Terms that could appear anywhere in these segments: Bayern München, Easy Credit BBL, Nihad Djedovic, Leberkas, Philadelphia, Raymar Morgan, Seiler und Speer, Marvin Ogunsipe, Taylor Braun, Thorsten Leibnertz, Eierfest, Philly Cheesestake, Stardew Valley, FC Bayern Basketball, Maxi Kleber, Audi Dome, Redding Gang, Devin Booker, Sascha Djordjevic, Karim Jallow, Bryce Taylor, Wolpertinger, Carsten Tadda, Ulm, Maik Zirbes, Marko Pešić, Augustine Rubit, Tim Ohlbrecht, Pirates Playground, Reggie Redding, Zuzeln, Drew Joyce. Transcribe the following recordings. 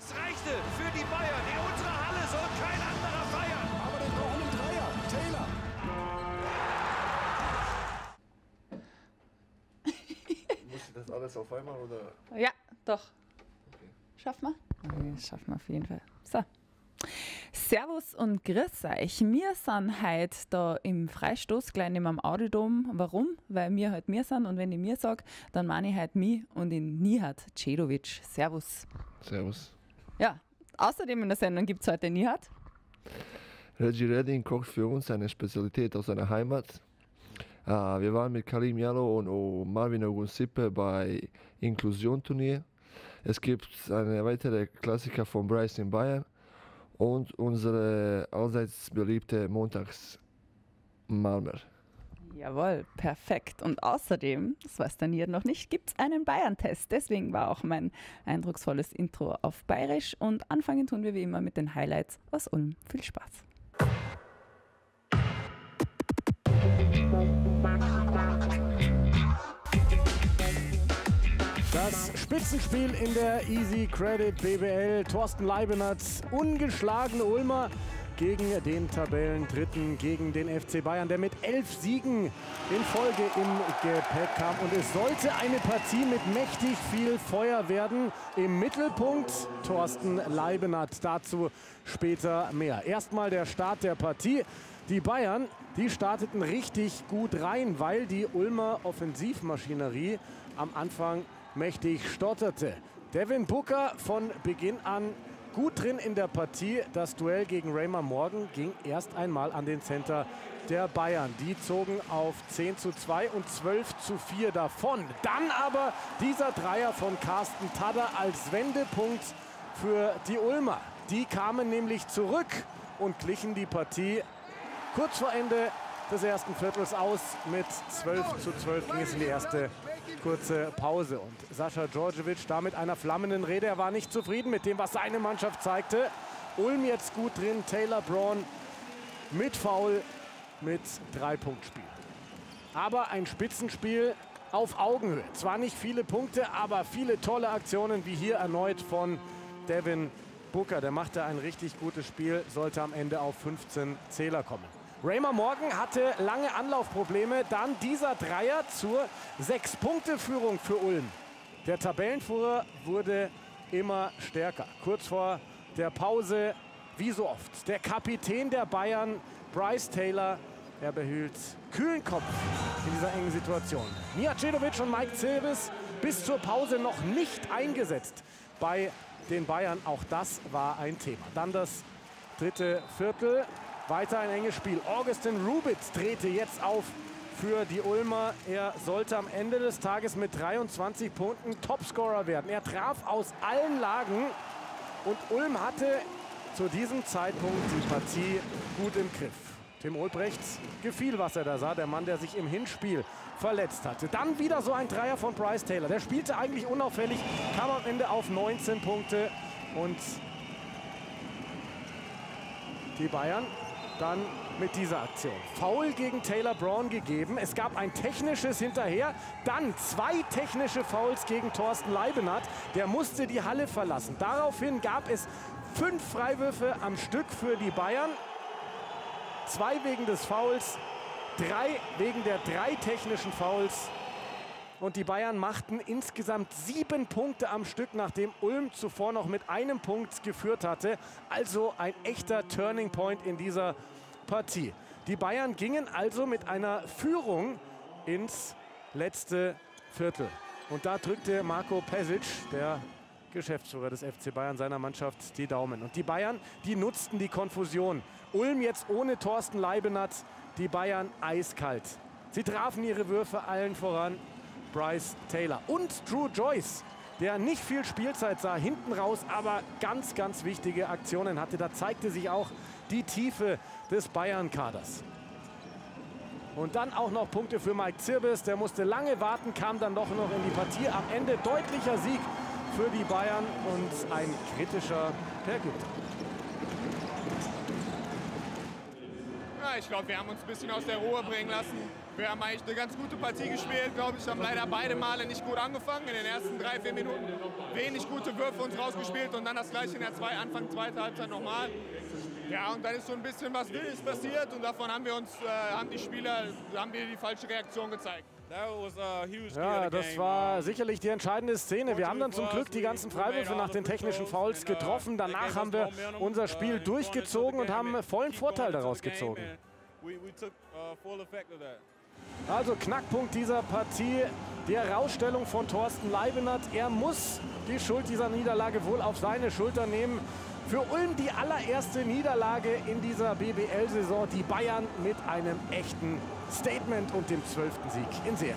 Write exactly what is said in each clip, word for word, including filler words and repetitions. Es reichte für die Bayern. Die untere Halle soll kein anderer feiern. Aber den brauchen einen Dreier. Taylor. Musst du das alles auf einmal, oder? Ja, doch. Okay. Schaff mal. Okay, schaff mal auf jeden Fall. So. Servus und grüß euch. Wir sind heute da im Freistoß, gleich neben am Audi Dome. Warum? Weil wir halt mir sind und wenn ich mir sage, dann meine ich halt mich und den Nihad Djedovic. Servus. Servus. Ja, außerdem in der Sendung gibt es heute Nihad. Reggie Redding kocht für uns eine Spezialität aus seiner Heimat. Uh, wir waren mit Karim Jallow und Marvin Ogunsipe bei Inklusion-Turnier. Es gibt eine weitere Klassiker von Bryce in Bayern. Und unsere allseits beliebte Montagsmalmer. Jawohl, perfekt. Und außerdem, das weiß der Nihad noch nicht, gibt es einen Bayern-Test. Deswegen war auch mein eindrucksvolles Intro auf Bayerisch. Und anfangen tun wir wie immer mit den Highlights aus Ulm. Viel Spaß. Das Spitzenspiel in der Easy Credit B B L. Thorsten Leibnertz, ungeschlagene Ulmer gegen den Tabellendritten, gegen den F C Bayern, der mit elf Siegen in Folge im Gepäck kam. Und es sollte eine Partie mit mächtig viel Feuer werden. Im Mittelpunkt Thorsten Leibnertz, dazu später mehr. Erstmal der Start der Partie. Die Bayern, die starteten richtig gut rein, weil die Ulmer Offensivmaschinerie am Anfang mächtig stotterte. Devin Booker von Beginn an gut drin in der Partie. Das Duell gegen Raymar Morgan ging erst einmal an den Center der Bayern. Die zogen auf zehn zu zwei und zwölf zu vier davon. Dann aber dieser Dreier von Carsten Tadda als Wendepunkt für die Ulmer. Die kamen nämlich zurück und glichen die Partie kurz vor Ende des ersten Viertels aus. Mit zwölf zu zwölf ging es in die erste kurze Pause. Und Sascha Djordjevic da mit einer flammenden Rede. Er war nicht zufrieden mit dem, was seine Mannschaft zeigte. Ulm jetzt gut drin. Taylor Braun mit Foul, mit Drei-Punkt-Spiel. Aber ein Spitzenspiel auf Augenhöhe. Zwar nicht viele Punkte, aber viele tolle Aktionen, wie hier erneut von Devin Booker. Der machte ein richtig gutes Spiel, sollte am Ende auf fünfzehn Zähler kommen. Raymar Morgan hatte lange Anlaufprobleme. Dann dieser Dreier zur Sechs-Punkte-Führung für Ulm. Der Tabellenführer wurde immer stärker. Kurz vor der Pause, wie so oft, der Kapitän der Bayern, Bryce Taylor. Er behielt kühlen Kopf in dieser engen Situation. Nihad Djedovic und Maik Zirbes bis zur Pause noch nicht eingesetzt bei den Bayern. Auch das war ein Thema. Dann das dritte Viertel. Weiter ein enges Spiel. Augustine Rubit drehte jetzt auf für die Ulmer. Er sollte am Ende des Tages mit dreiundzwanzig Punkten Topscorer werden. Er traf aus allen Lagen und Ulm hatte zu diesem Zeitpunkt die Partie gut im Griff. Tim Ohlbrecht gefiel, was er da sah. Der Mann, der sich im Hinspiel verletzt hatte. Dann wieder so ein Dreier von Bryce Taylor. Der spielte eigentlich unauffällig, kam am Ende auf neunzehn Punkte. Und die Bayern dann mit dieser Aktion. Foul gegen Taylor Braun gegeben. Es gab ein technisches hinterher. Dann zwei technische Fouls gegen Thorsten Leibnertz. Der musste die Halle verlassen. Daraufhin gab es fünf Freiwürfe am Stück für die Bayern. Zwei wegen des Fouls, drei wegen der drei technischen Fouls. Und die Bayern machten insgesamt sieben Punkte am Stück, nachdem Ulm zuvor noch mit einem Punkt geführt hatte. Also ein echter Turning Point in dieser Partie. Die Bayern gingen also mit einer Führung ins letzte Viertel. Und da drückte Marko Pešić, der Geschäftsführer des F C Bayern, seiner Mannschaft die Daumen. Und die Bayern, die nutzten die Konfusion. Ulm jetzt ohne Thorsten Leibnertz, die Bayern eiskalt. Sie trafen ihre Würfe, allen voran Bryce Taylor und Drew Joyce, der nicht viel Spielzeit sah, hinten raus, aber ganz, ganz wichtige Aktionen hatte. Da zeigte sich auch die Tiefe des Bayern-Kaders. Und dann auch noch Punkte für Maik Zirbes, der musste lange warten, kam dann doch noch in die Partie. Am Ende deutlicher Sieg für die Bayern und ein kritischer Pergüter. ich glaube, wir haben uns ein bisschen aus der Ruhe bringen lassen. Wir haben eigentlich eine ganz gute Partie gespielt, glaube ich. Haben leider beide Male nicht gut angefangen. In den ersten drei, vier Minuten wenig gute Würfe uns rausgespielt und dann das gleiche in der zwei, Anfang zweiter Halbzeit nochmal. Ja, und dann ist so ein bisschen was Wildes passiert und davon haben wir uns, äh, haben die Spieler, haben wir die falsche Reaktion gezeigt. Ja, das war sicherlich die entscheidende Szene. Wir haben dann zum Glück die ganzen Freiwürfe nach den technischen Fouls getroffen. Danach haben wir unser Spiel durchgezogen und haben vollen Vorteil daraus gezogen. Also Knackpunkt dieser Partie, die Herausstellung von Thorsten Leibnertz. Er muss die Schuld dieser Niederlage wohl auf seine Schultern nehmen. Für Ulm die allererste Niederlage in dieser B B L-Saison. Die Bayern mit einem echten Statement und dem zwölften Sieg in Serie.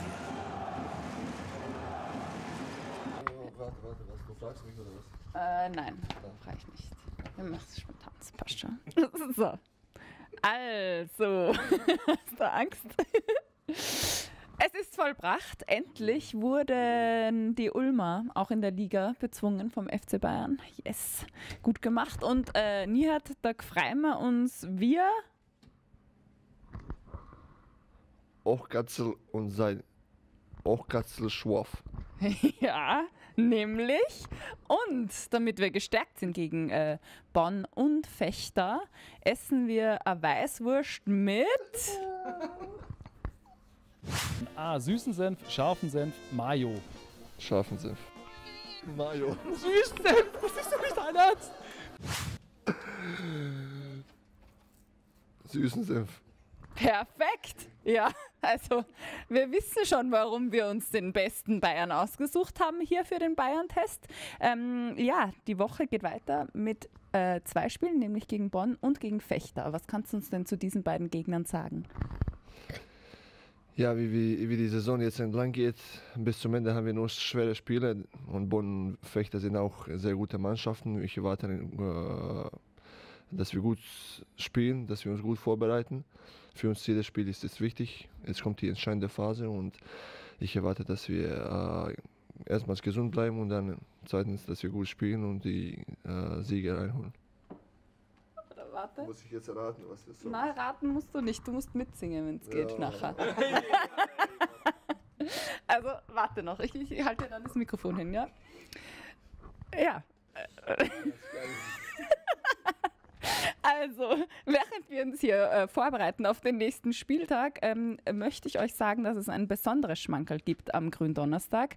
Warte, warte, warte. Du fragst mich oder was? Äh, nein, frage ich nicht. Wir machen es spontan. Das passt schon. So. Also, hast du Angst? Es ist vollbracht. Endlich wurden die Ulmer auch in der Liga bezwungen vom F C Bayern. Yes, gut gemacht. Und äh, Nihad, der Gfreimer uns wir. Ochtgatzel und sein Ochtgatzel-Schwurf. Ja, nämlich. Und damit wir gestärkt sind gegen äh, Bonn und Vechta, essen wir eine Weißwurst mit. A. Süßen Senf, scharfen Senf, Mayo. Scharfen Senf. Mayo. Süßen Senf, das ist doch nicht dein Ernst. Süßen Senf. Perfekt. Ja, also wir wissen schon, warum wir uns den besten Bayern ausgesucht haben hier für den Bayern-Test. Ähm, ja, die Woche geht weiter mit äh, zwei Spielen, nämlich gegen Bonn und gegen Vechta. Was kannst du uns denn zu diesen beiden Gegnern sagen? Ja, wie, wie, wie die Saison jetzt entlang geht, bis zum Ende haben wir nur schwere Spiele und Bonn und Vechta sind auch sehr gute Mannschaften. Ich erwarte, äh, dass wir gut spielen, dass wir uns gut vorbereiten. Für uns jedes Spiel ist jetzt wichtig. Jetzt kommt die entscheidende Phase und ich erwarte, dass wir äh, erstmals gesund bleiben und dann zweitens, dass wir gut spielen und die äh, Siege reinholen. Warte. Muss ich jetzt erraten, was das ist? Nein, raten musst du nicht. Du musst mitsingen, wenn es geht, ja. Nachher. Also, warte noch. Ich, ich halte dir dann das Mikrofon hin, ja? Ja. Also, während wir uns hier äh, vorbereiten auf den nächsten Spieltag, ähm, möchte ich euch sagen, dass es ein besonderes Schmankerl gibt am Gründonnerstag.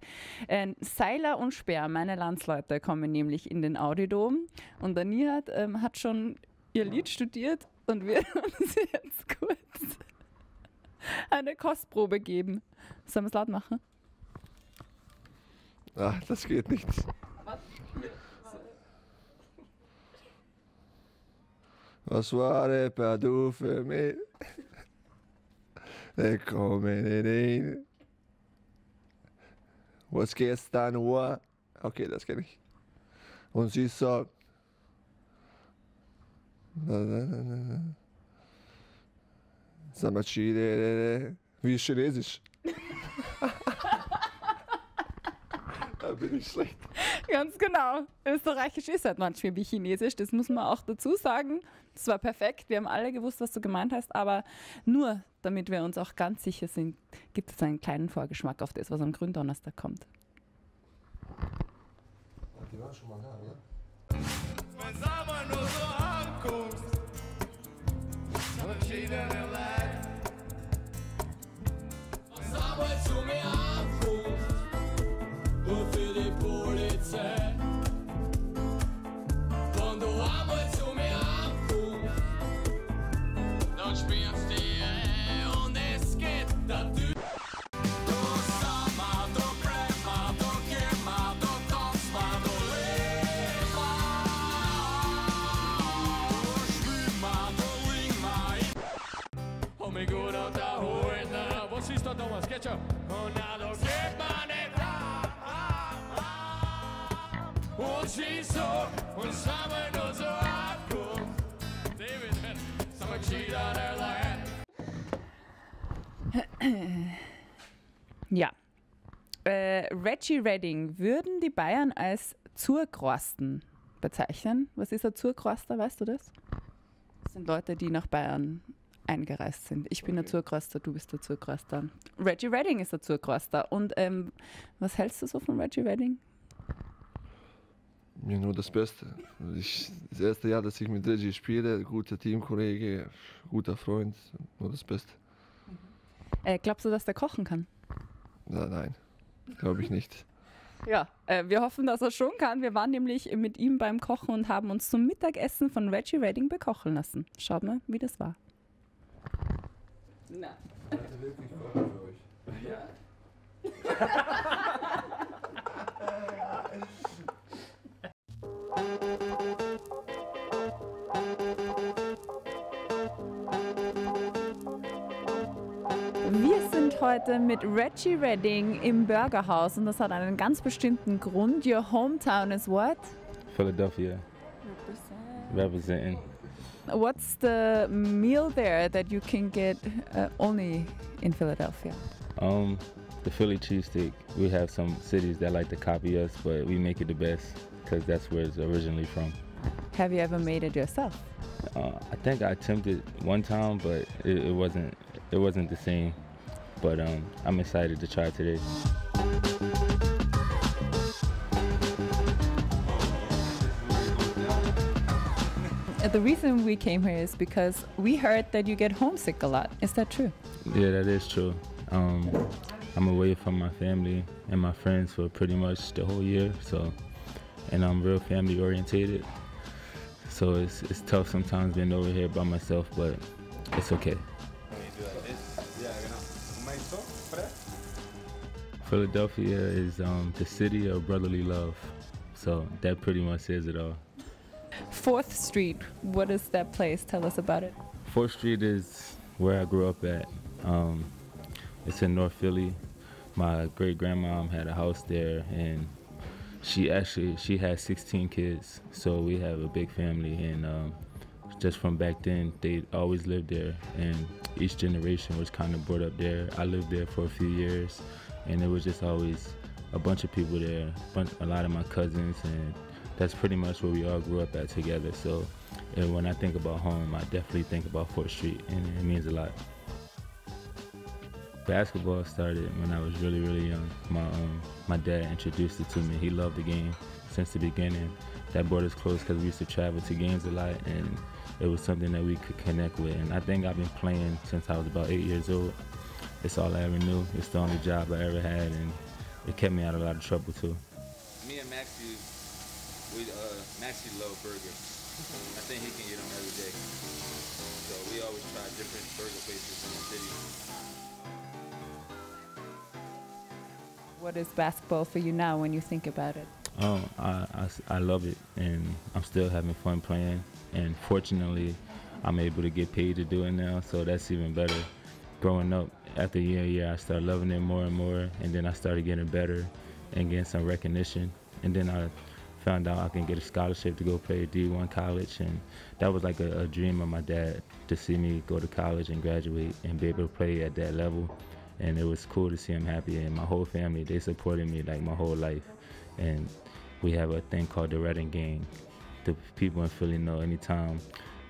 Äh, Seiler und Speer, meine Landsleute, kommen nämlich in den Audi Dome und der Nihad äh, hat schon ihr Lied studiert und wir uns jetzt kurz eine Kostprobe geben. Sollen wir es laut machen? Ach, das geht nicht. Was? Was war der Padu für mich? Der kommen nicht hin. Was gestern war? Okay, das kenne ich. Und sie sagt, wie Chinesisch. Da bin ich schlecht. Ganz genau. Österreichisch ist halt manchmal wie Chinesisch, das muss man auch dazu sagen. Das war perfekt, wir haben alle gewusst, was du gemeint hast, aber nur, damit wir uns auch ganz sicher sind, gibt es einen kleinen Vorgeschmack auf das, was am Gründonnerstag kommt. Die waren schon mal da, oder? Ja, äh, Reggie Redding würden die Bayern als Zurgrosten bezeichnen. Was ist ein Zurgroster, weißt du das? Das sind Leute, die nach Bayern eingereist sind. Ich bin okay. Naturkroster, du bist Naturkroster. Reggie Redding ist Naturkroster. Und ähm, was hältst du so von Reggie Redding? Mir ja, nur das Beste. Ich, das erste Jahr, dass ich mit Reggie spiele, guter Teamkollege, guter Freund, nur das Beste. Äh, glaubst du, dass der kochen kann? Na, nein, glaube ich nicht. Ja, äh, wir hoffen, dass er schon kann. Wir waren nämlich mit ihm beim Kochen und haben uns zum Mittagessen von Reggie Redding bekochen lassen. Schaut mal, wie das war. Na. Ich wollte wirklich kochen für euch. Ja. Wir sind heute mit Reggie Redding im Burgerhaus und das hat einen ganz bestimmten Grund. Your hometown is what? Philadelphia. Represent. Representing. What's the meal there that you can get uh, only in Philadelphia? Um, the Philly cheesesteak. We have some cities that like to copy us, but we make it the best because that's where it's originally from. Have you ever made it yourself? Uh, I think I attempted one time, but it, it wasn't it wasn't the same. But um, I'm excited to try today. The reason we came here is because we heard that you get homesick a lot. Is that true? Yeah, that is true. Um, I'm away from my family and my friends for pretty much the whole year. So, and I'm real family orientated. So it's, it's tough sometimes being over here by myself, but it's okay. Philadelphia is um, the city of brotherly love, so that pretty much says it all. Fourth Street, what is that place? Tell us about it. Fourth Street is where I grew up at. Um, it's in North Philly. My great-grandmom had a house there, and she actually, she had sixteen kids, so we have a big family, and um, just from back then, they always lived there, and each generation was kind of brought up there. I lived there for a few years. And it was just always a bunch of people there, bunch, a lot of my cousins, and that's pretty much where we all grew up at together. So and when I think about home, I definitely think about Fourth Street, and it means a lot. Basketball started when I was really, really young. My, um, my dad introduced it to me. He loved the game since the beginning. That brought us close because we used to travel to games a lot, and it was something that we could connect with. And I think I've been playing since I was about eight years old. It's all I ever knew. It's the only job I ever had, and it kept me out of a lot of trouble too. Me and Maxi, we uh, Maxi love burgers. I think he can get them every day. So we always try different burger places in the city. What is basketball for you now when you think about it? Oh, I, I, I love it, and I'm still having fun playing. And fortunately, I'm able to get paid to do it now, so that's even better. Growing up, after year and year, I started loving it more and more, and then I started getting better and getting some recognition. And then I found out I can get a scholarship to go play at D one college, and that was like a, a dream of my dad to see me go to college and graduate and be able to play at that level. And it was cool to see him happy, and my whole family, they supported me like my whole life. And we have a thing called the Redding Gang. The people in Philly know anytime.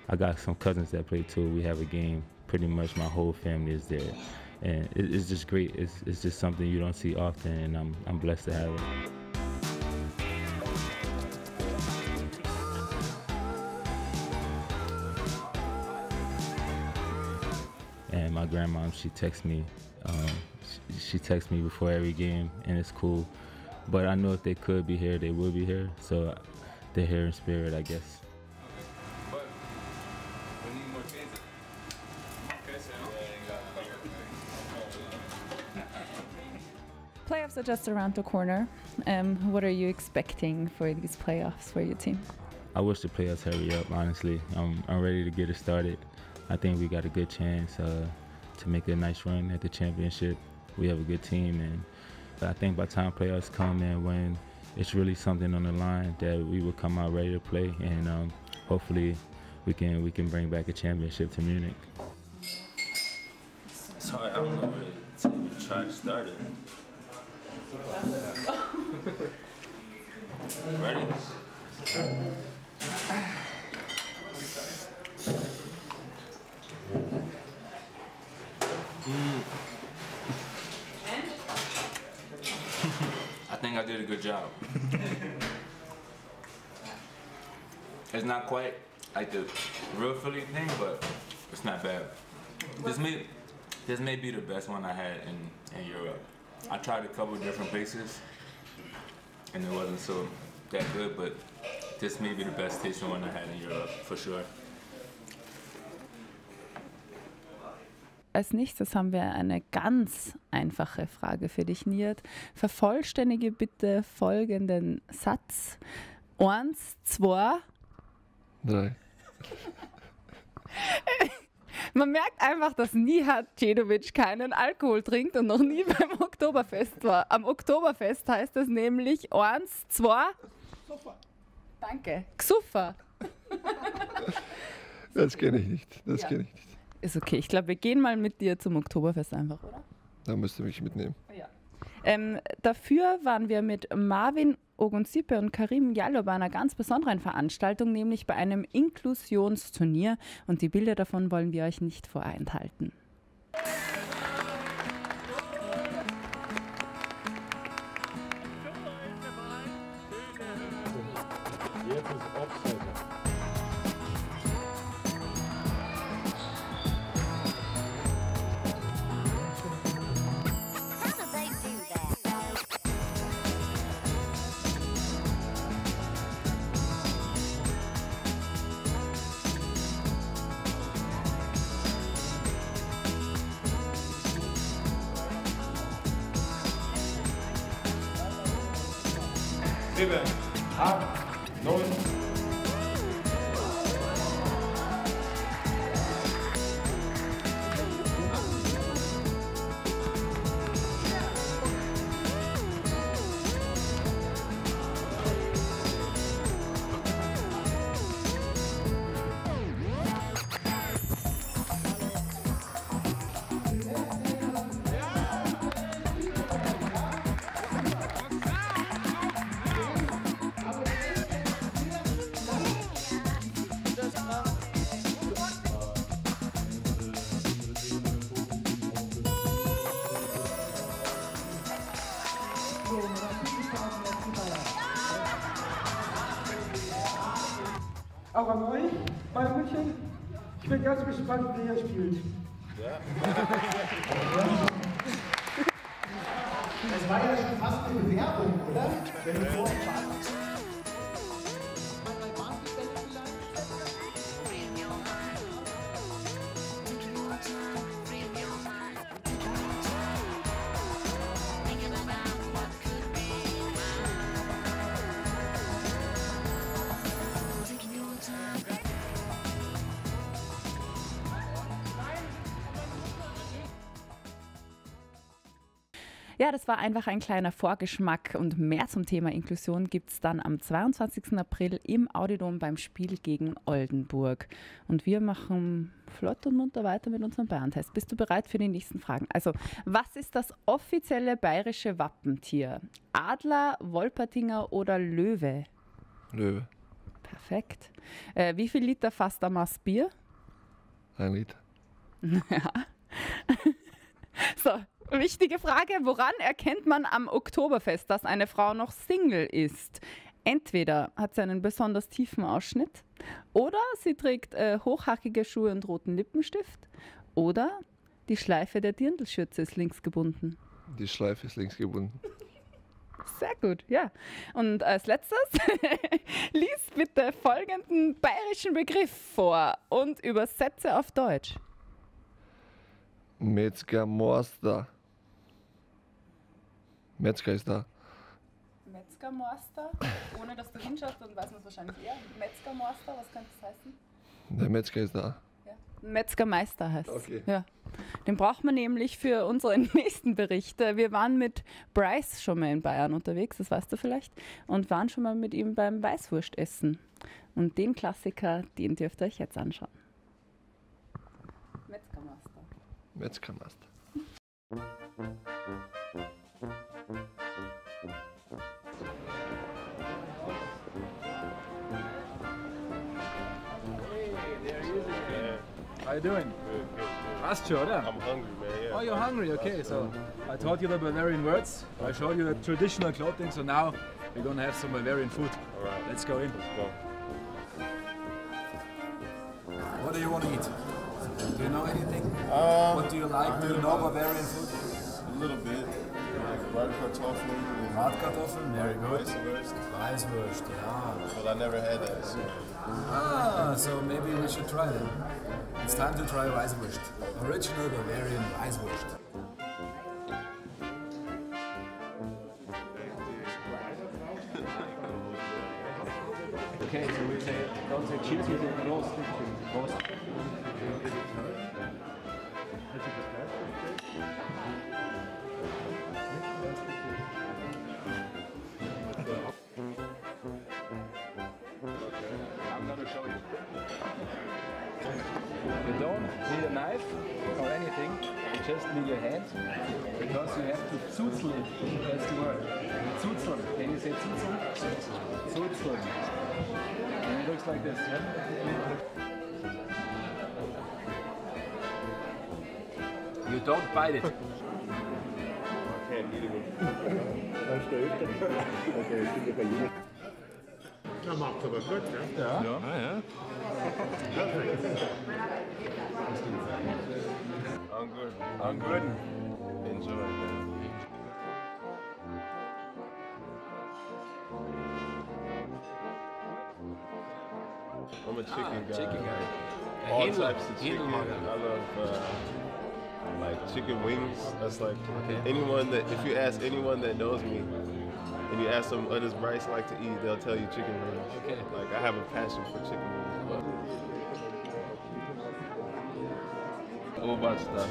I got some cousins that play too. We have a game. Pretty much my whole family is there. And it, it's just great. It's, it's just something you don't see often, and I'm, I'm blessed to have it. And my grandma, she texts me. Um, she, she texts me before every game, and it's cool. But I know if they could be here, they would be here. So they're here in spirit, I guess. Playoffs are just around the corner. Um, what are you expecting for these playoffs for your team? I wish the playoffs hurry up, honestly. I'm, I'm ready to get it started. I think we got a good chance uh, to make a nice run at the championship. We have a good team, and I think by the time playoffs come and when it's really something on the line that we will come out ready to play, and um, hopefully we can we can bring back a championship to Munich. Sorry, I don't know where the track started. Ready? I think I did a good job. It's not quite like the real Philly thing, but it's not bad. This may, this may be the best one I had in, in Europe. I tried a couple different bases, and it wasn't so that good, but this may be the best tasting one I had in Europe, for sure. Als nächstes haben wir eine ganz einfache Frage für dich, Nihad. Vervollständige bitte folgenden Satz. Eins, zwei, drei. Man merkt einfach, dass Nihad Djedovic keinen Alkohol trinkt und noch nie beim Oktoberfest war. Am Oktoberfest heißt es nämlich eins, zwei, super. Danke, Xuffer. Das kenne ich nicht, das ja. kenne ich nicht. Ist okay. Ich glaube, wir gehen mal mit dir zum Oktoberfest einfach, oder? Da müsst ihr mich mitnehmen. Ja. Ähm, dafür waren wir mit Marvin Ogunsipe und Karim Jallow bei einer ganz besonderen Veranstaltung, nämlich bei einem Inklusionsturnier. Und die Bilder davon wollen wir euch nicht vorenthalten. Auch an euch, meine München. Ich bin ganz gespannt, wie ihr spielt. Ja. Das war ja schon fast eine Bewerbung, oder? Wenn du vorfährst. Ja, das war einfach ein kleiner Vorgeschmack und mehr zum Thema Inklusion gibt es dann am zweiundzwanzigsten April im Audi Dome beim Spiel gegen Oldenburg. Und wir machen flott und munter weiter mit unserem Bayern-Test. Bist du bereit für die nächsten Fragen? Also, was ist das offizielle bayerische Wappentier? Adler, Wolpertinger oder Löwe? Löwe. Perfekt. Äh, wie viel Liter fasst ein Maß Bier? Ein Liter. Ja. So. Wichtige Frage, woran erkennt man am Oktoberfest, dass eine Frau noch Single ist? Entweder hat sie einen besonders tiefen Ausschnitt oder sie trägt äh, hochhackige Schuhe und roten Lippenstift oder die Schleife der Dirndlschürze ist links gebunden. Die Schleife ist links gebunden. Sehr gut, ja. Und als letztes, lies bitte folgenden bayerischen Begriff vor und übersetze auf Deutsch. Metzger Morster. Metzger ist da. Metzger Morster? Ohne dass du hinschaust, dann weiß man es wahrscheinlich eher. Metzger Morster, was könnte das heißen? Der Metzger ist da. Ja. Metzgermeister heißt es. Okay. Ja. Den braucht man nämlich für unseren nächsten Bericht. Wir waren mit Bryce schon mal in Bayern unterwegs, das weißt du vielleicht, und waren schon mal mit ihm beim Weißwurstessen. Und den Klassiker, den dürft ihr euch jetzt anschauen. Metzgermeister. Metzgermeister. Hey, there he is again. How are you doing? Good, good, good. Past you, oder? I'm hungry, man. Yeah. Oh, you're hungry? Okay, so. I taught you the Bavarian words. I showed you the traditional clothing. So now we're gonna have some Bavarian food. All right, let's go in. Let's go. What do you want to eat? Do you know anything? Uh, what do you like? Do you know Bavarian food? A little bit. Bratkartoffeln. Bratkartoffeln, very good. Weißwurst, yeah. But I never had that. So. Ah, so maybe we should try that. It's time to try Weißwurst. Original Bavarian Weißwurst. Okay, so we say, don't say cheers, we say Prost. Prost. I'm gonna show you. You don't need a knife or anything, you just need your hand, because you have to zuzeln, that's the word. Zuzeln, can you say zuzeln? Zuzeln. And it looks like this. You don't bite it. Okay, okay. Ja, macht aber gut, ne? Ja. Ja. Ah, ja. I'm good. I'm good. Enjoy. I'm a chicken ah, guy. Chicken guy. All Handel, types of chicken. I love uh, like chicken wings. That's like okay. Anyone that, if you ask anyone that knows me, and you ask them, what does Bryce like to eat? They'll tell you chicken wings. Okay. Like I have a passion for chicken wings. Oberster.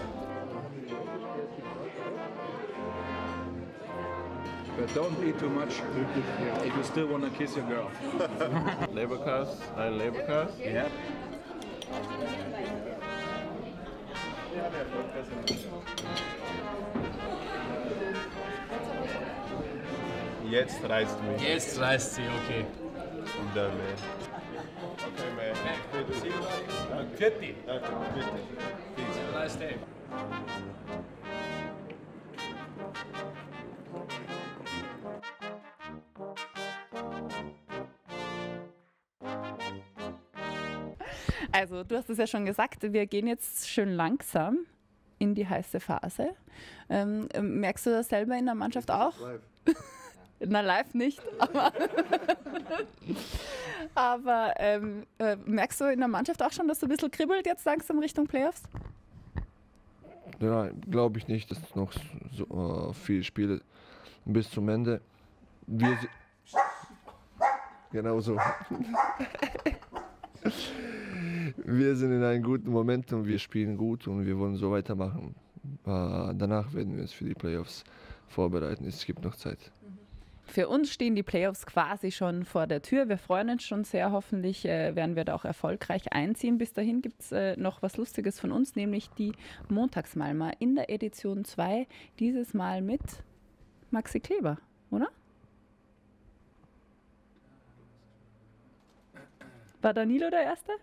But don't eat too much if you still want to kiss your girl. Leberkas, I Leberkas. Yeah. Jetzt reißt mich. Jetzt reißt sie, okay. Und dann, man. Okay, man. Good to see you, buddy. fifty. Danke, bitte. Peace. Have a nice day. Also, du hast es ja schon gesagt, wir gehen jetzt schön langsam in die heiße Phase. Ähm, merkst du das selber in der Mannschaft auch? Na, live nicht, aber, aber ähm, äh, merkst du in der Mannschaft auch schon, dass du ein bisschen kribbelt jetzt langsam Richtung Playoffs? Ja, glaube ich nicht, dass noch so äh, viele Spiele bis zum Ende. Wir genau so. Wir sind in einem guten Moment und wir spielen gut und wir wollen so weitermachen. Äh, danach werden wir uns für die Playoffs vorbereiten. Es gibt noch Zeit. Für uns stehen die Playoffs quasi schon vor der Tür. Wir freuen uns schon sehr. Hoffentlich äh, werden wir da auch erfolgreich einziehen. Bis dahin gibt es äh, noch was Lustiges von uns, nämlich die Montagsmalma in der Edition zwei. Dieses Mal mit Maxi Kleber, oder? War Danilo der Erste?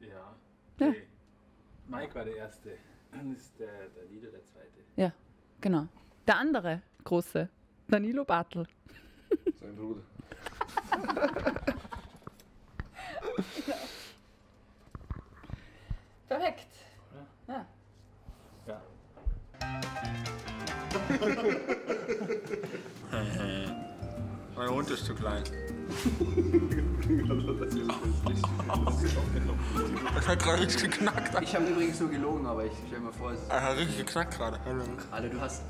Ja. ja. Maik war der Erste. Dann ist der Danilo der Zweite. Ja, genau. Der andere Große. Danilo Barthel. Sein Bruder. Genau. Perfekt. Ja. Ja. Mein Hund ist zu klein. Das hat gerade richtig geknackt. Ich habe übrigens nur gelogen, aber ich stell mir vor, es ist. Er hat richtig geknackt gerade. Alter, du hast.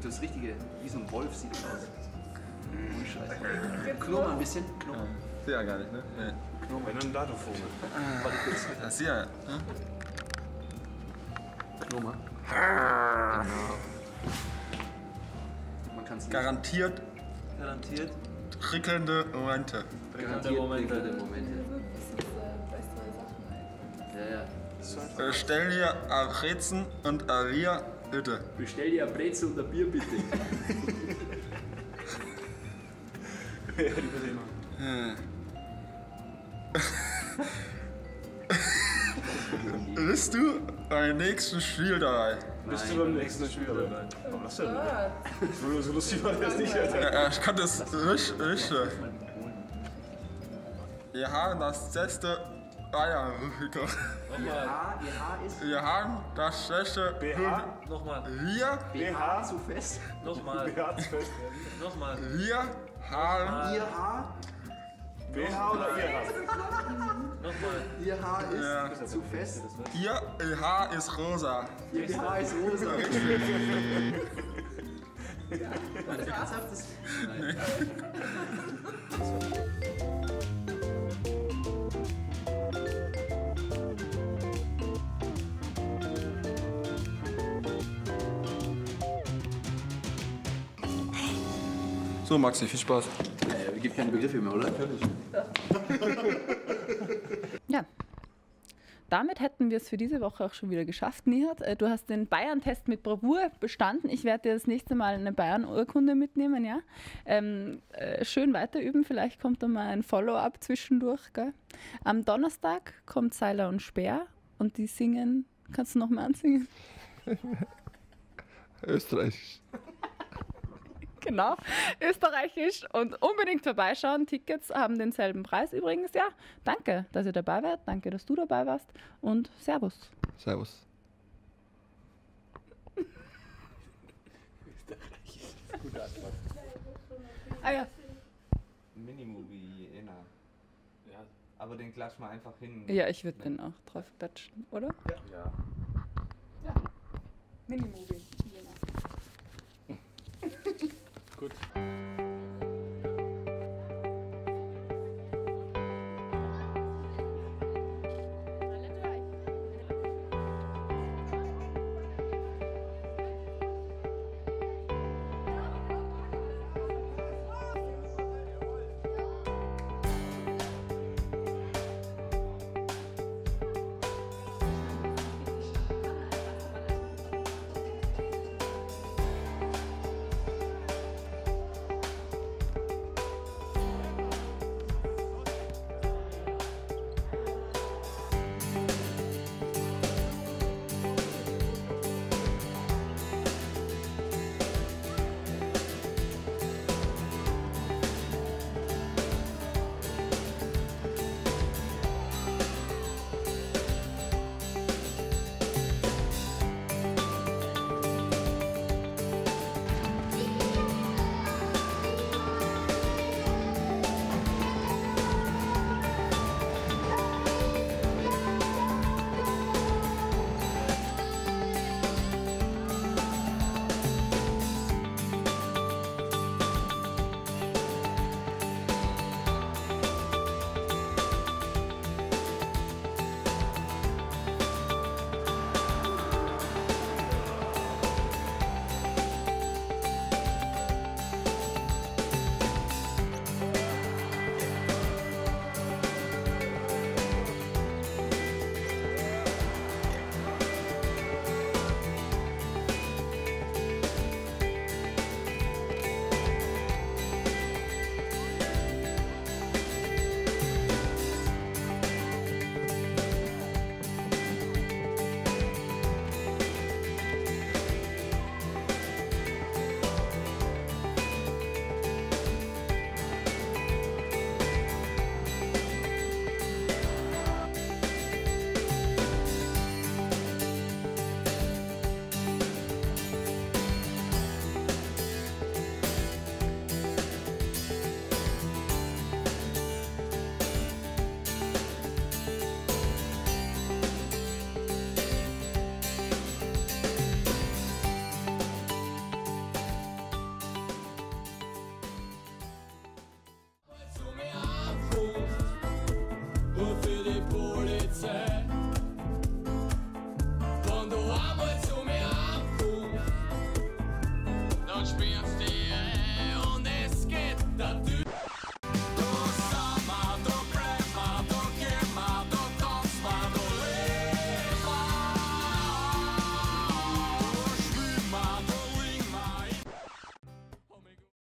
Das Richtige, wie so ein Wolf sieht es aus. Oh, Scheiße. Knurr ein bisschen. Knurr. Ja. Sehe ja gar nicht, ne? Nee. Knurr mal. Ein Ladovogel. Das ist ja. Knurr mal. Man kann es garantiert. Garantiert. Prickelnde Momente. Prickelnde Momente. Prickelnde Momente. Ja, ja. Stell dir Arezen und Aria. Bitte. Bestell dir ein Brezel und ein Bier, bitte. Ja, die Bist du beim nächsten Spiel dabei? Bis zum nächsten Spiel. Warum das denn? Ich würde so lustig war das nicht. Ich kann das nicht. nicht. Wir haben das beste Bayern. Wir haben das schlechte B H. Nochmal. Wir. B H zu fest. Nochmal. B H zu fest. Nochmal. Wir haben. I H. B H oder I H? Nochmal. I H ist zu fest. I H ist rosa. I H ist rosa. War das ernsthaftes? Nein. So, Maxi, viel Spaß. Es gibt keine Begriffe mehr, oder? Natürlich. Ja. Damit hätten wir es für diese Woche auch schon wieder geschafft, Nihad. Du hast den Bayern-Test mit Bravour bestanden. Ich werde dir das nächste Mal eine Bayern-Urkunde mitnehmen, ja? Ähm, äh, schön weiterüben, vielleicht kommt da mal ein Follow-up zwischendurch, gell? Am Donnerstag kommt Seiler und Speer und die singen. Kannst du nochmal ansingen? Österreich. Genau, österreichisch und unbedingt vorbeischauen. Tickets haben denselben Preis übrigens. Ja, danke, dass ihr dabei wart. Danke, dass du dabei warst und Servus. Servus. Österreichisch. Gute Antwort. Ah ja. Minimovie, Ena. Ja. Aber den klatsch mal einfach hin. Ja, ich würde den auch drauf klatschen, oder? Ja. Ja. Ja. Minimovie. Gut.